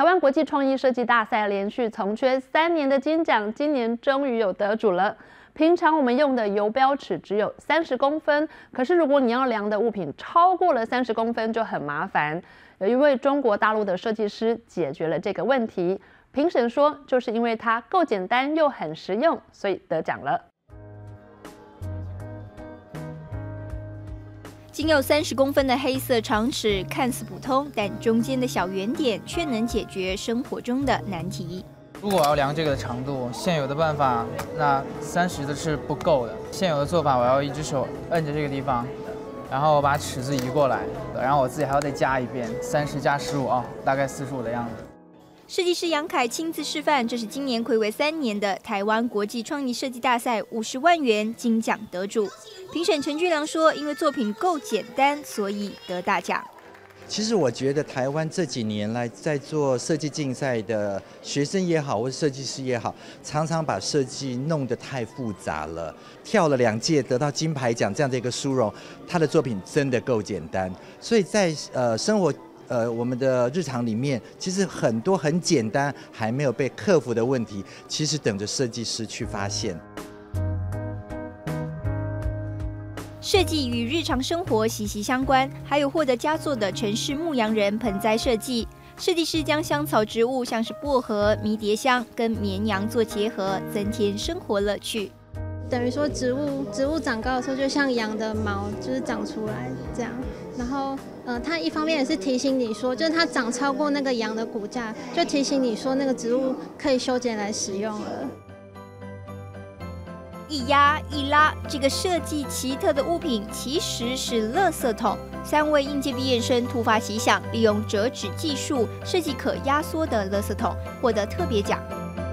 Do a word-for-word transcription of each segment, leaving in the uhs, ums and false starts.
台湾国际创意设计大赛连续从缺三年的金奖，今年终于有得主了。平常我们用的游标尺只有三十公分，可是如果你要量的物品超过了三十公分就很麻烦。有一位中国大陆的设计师解决了这个问题，评审说就是因为它够简单又很实用，所以得奖了。 仅有三十公分的黑色长尺，看似普通，但中间的小圆点却能解决生活中的难题。如果我要量这个长度，现有的办法，那三十的是不够的。现有的做法，我要一只手摁着这个地方，然后把尺子移过来，然后我自己还要再加一遍，三十加十五啊，大概四十五的样子。 设计师杨凯亲自示范，这是今年睽违三年的台湾国际创意设计大赛五十万元金奖得主。评审陈俊良说：“因为作品够简单，所以得大奖。其实我觉得台湾这几年来在做设计竞赛的学生也好，或者设计师也好，常常把设计弄得太复杂了。跳了两届得到金牌奖这样的一个殊荣，他的作品真的够简单。所以在呃生活。” 呃，我们的日常里面，其实很多很简单还没有被克服的问题，其实等着设计师去发现。设计与日常生活息息相关，还有获得佳作的城市牧羊人盆栽设计。设计师将香草植物，像是薄荷、迷迭香跟绵羊做结合，增添生活乐趣。等于说，植物植物长高的时候，就像羊的毛，就是长出来这样，然后。 呃，它一方面也是提醒你说，就是它涨超过那个羊的骨架，就提醒你说那个植物可以修剪来使用了。一压一拉，这个设计奇特的物品其实是垃圾桶。三位应届毕业生突发奇想，利用折纸技术设计可压缩的垃圾桶，获得特别奖。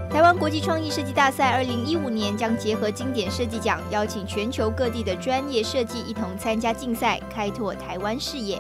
台湾国际创意设计大赛二零一五年将结合经典设计奖，邀请全球各地的专业设计一同参加竞赛，开拓台湾视野。